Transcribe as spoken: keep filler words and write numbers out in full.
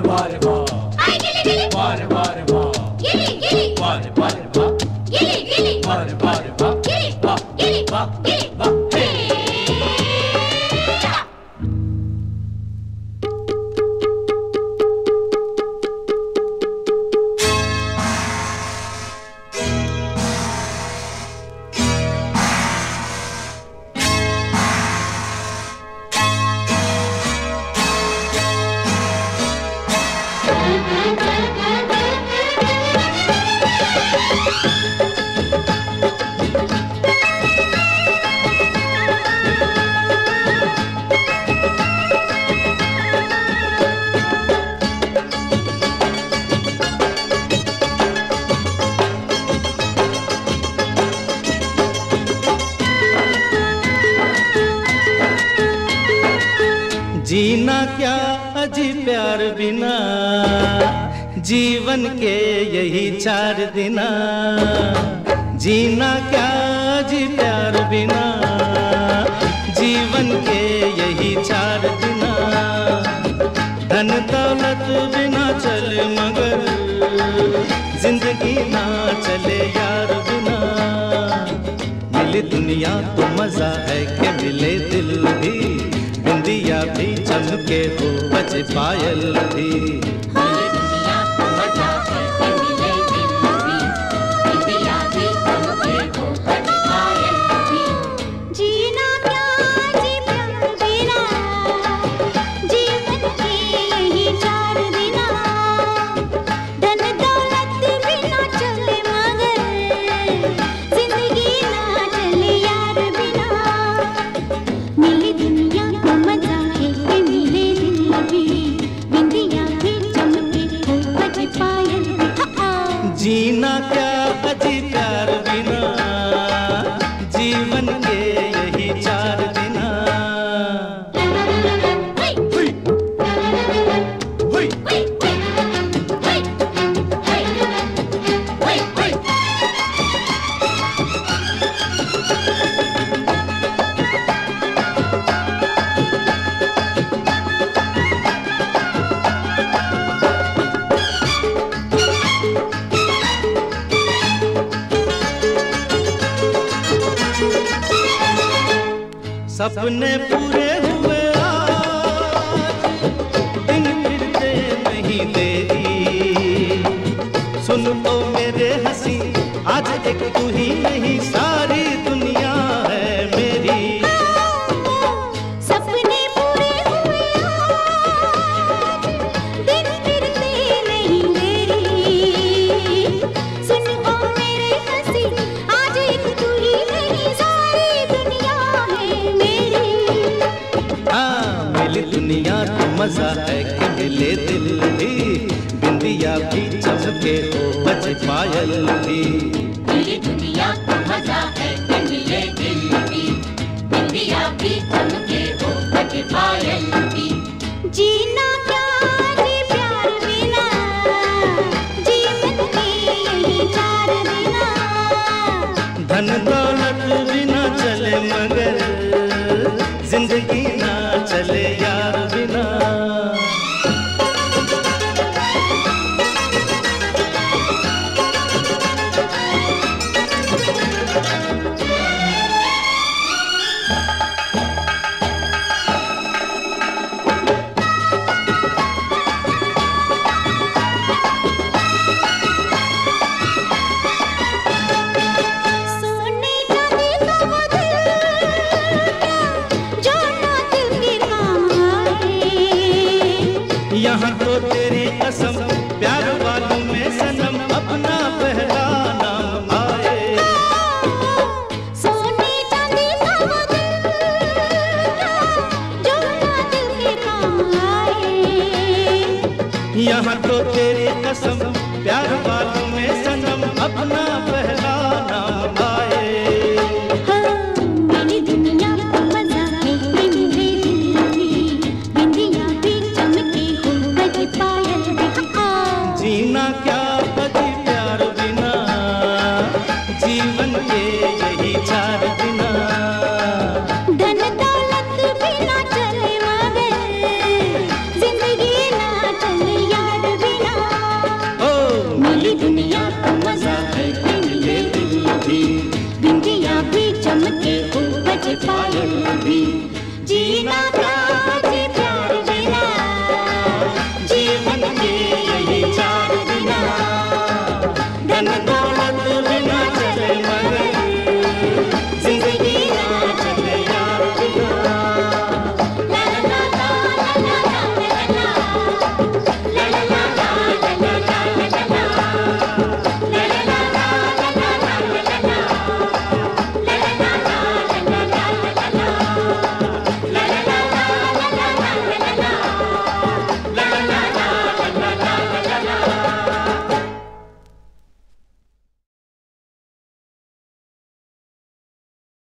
बार बार बार गिली बार बार बार गिली गिली बार बार बार गिली गिली बार बार बार गिली बा गिली बा गिली बा। जीना क्या अजी प्यार बिना, जीवन के यही चार दिना। जीना क्या अजी प्यार बिना, जीवन के यही चार दिना। धन दौलत बिना चल मगर, जिंदगी ना चले यार बिना। मिले दुनिया तो मजा है कि मिले दिल भी, बिंदिया भी चमके हो बज पायल भी। जीना क्या जी प्यार बिना, जीवन के यही चार बिना। धन दौलत बिना चले मगर, जिंदगी ना चले यार बिना। मिली दुनिया जीना क्या अजी प्यार बिना, जीवन के यही चार बिना। सपने पूरे हुए दिन फिरते नहीं तेरी। सुन तो मेरे हंसी, आज तक तू ही नहीं सारी दुनिया है मेरी। सपने पूरे हुए दिन फिरते नहीं तेरी। सुन तो मेरे हंसी, आज तक तू ही नहीं सारी दुनिया है मेरी। मिली दुनिया तो मजा है कि मिले दिल भी, बिंदिया भी चमके हो बज पायल भी। मिली दुनिया तो मजा है कि मिले दिल भी, बिंदिया भी चमके हो बज पायल भी। जीना क्या जी प्यार बिना, जीवन के यही चार बिना। धन दौलत बिना चले मगर, जिंदगी ना चले यार बिना। यहाँ तो तेरी कसम, प्यार वालों में सनम अपना पहला नाम आए। सोने चांदी का बदल, जो ना दिल के काम आए। यहाँ तो तेरी कसम, प्यार वालों में सनम अपना